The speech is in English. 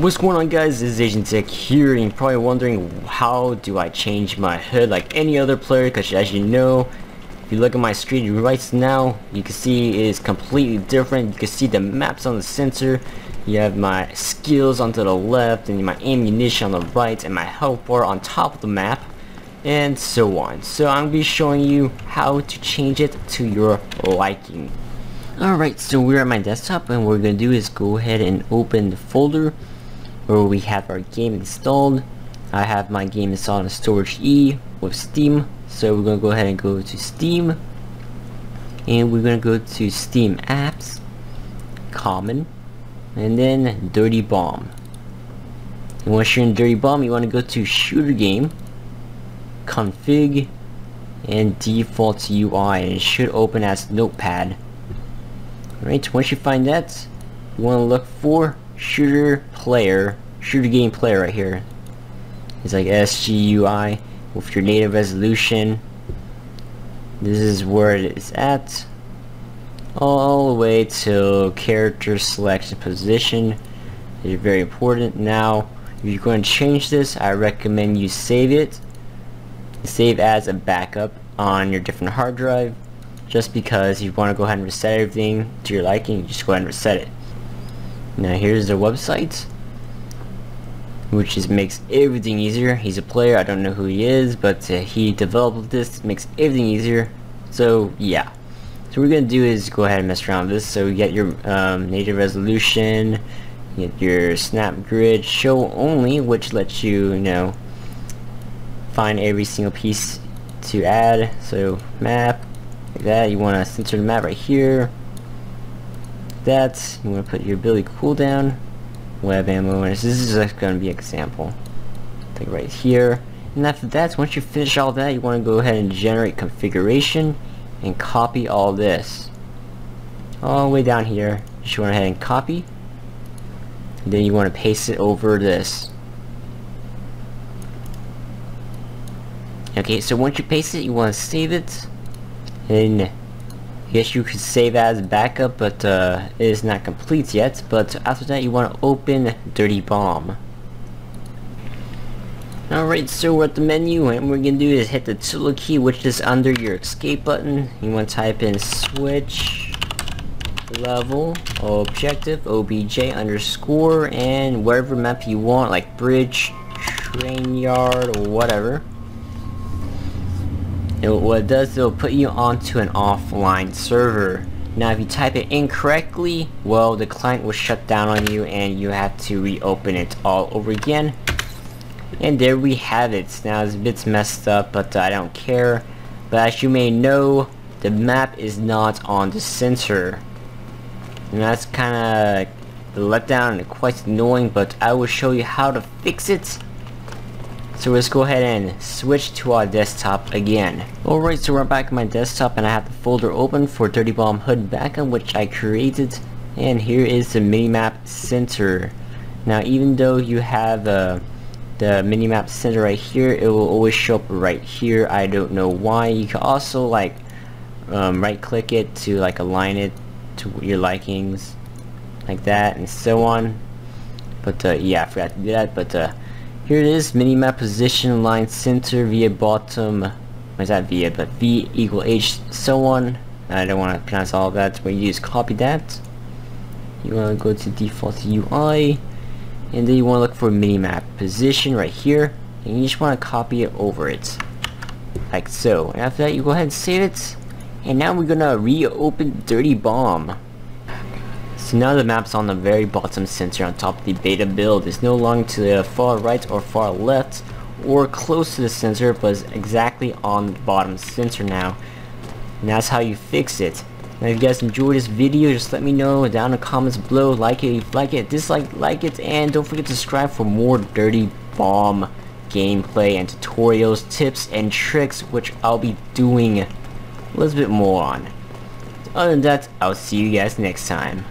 What's going on, guys? This is Asian Tech here, and you're probably wondering, how do I change my HUD like any other player? Because as you know, if you look at my screen right now, you can see it is completely different. You can see the maps on the center. You have my skills onto the left, and my ammunition on the right, and my health bar on top of the map, and so on. So I'm going to be showing you how to change it to your liking. Alright, so we're at my desktop, and what we're going to do is go ahead and open the folder where we have our game installed. I have my game installed on storage E with Steam, so we're going to go ahead and go to Steam, and we're going to go to SteamApps, Common, and then Dirty Bomb. And once you're in Dirty Bomb, you want to go to ShooterGame, Config, and DefaultUI, and it should open as Notepad. Alright, once you find that, you want to look for ShooterGame player right here. It's like SGUI with your native resolution. This is where it is at, all the way to character selection position. It's very important. Now if you're going to change this, I recommend you save it, save as a backup on your different hard drive, just because you want to go ahead and reset everything to your liking. You just go ahead and reset it. Now here's their website, which just makes everything easier. He's a player, I don't know who he is, but he developed this, makes everything easier. So yeah, so what we're gonna do is go ahead and mess around with this. So you get your native resolution, you get your snap grid show only, which lets you, find every single piece to add. So map, like that, you want to center the map right here. That you want to put your ability cooldown, web ammo, and this is just going to be an example, like right here. And after that, once you finish all that, you want to go ahead and generate configuration and copy all this all the way down here. You should want to go ahead and copy, and then you want to paste it over this. Okay, so once you paste it, you want to save it, and yes, you could save as backup, but it is not complete yet. But after that, you want to open Dirty Bomb. Alright, so we're at the menu, and what we're going to do is hit the tilde key, which is under your escape button. You want to type in switch level objective obj underscore and whatever map you want, like bridge, train yard, or whatever. What it does, it'll put you onto an offline server. Now if you type it incorrectly, well, the client will shut down on you and you have to reopen it all over again. And there we have it. Now it's a bit messed up, but I don't care. But as you may know, the map is not on the center, and that's kinda a letdown and quite annoying, but I will show you how to fix it. So let's go ahead and switch to our desktop again. Alright, so we're back at my desktop, and I have the folder open for Dirty Bomb HUD backup, which I created, and here is the minimap center. Now even though you have the minimap center right here, it will always show up right here. I don't know why. You can also like right click it to like align it to your likings, like that, and so on. But yeah, I forgot to do that. But here it is, minimap position line center via bottom, where's that via, but v equal h, so on. I don't want to pronounce all of that, but you just copy that. You want to go to default UI, and then you want to look for minimap position right here, and you just want to copy it over it, like so. And after that, you go ahead and save it, and now we're going to reopen Dirty Bomb. So now the map's on the very bottom center on top of the beta build. It's no longer to the far right or far left or close to the center, but it's exactly on the bottom center now. And that's how you fix it. Now if you guys enjoyed this video, just let me know down in the comments below. Like it if you like it, dislike, like it, and don't forget to subscribe for more Dirty Bomb gameplay and tutorials, tips and tricks, which I'll be doing a little bit more on. Other than that, I'll see you guys next time.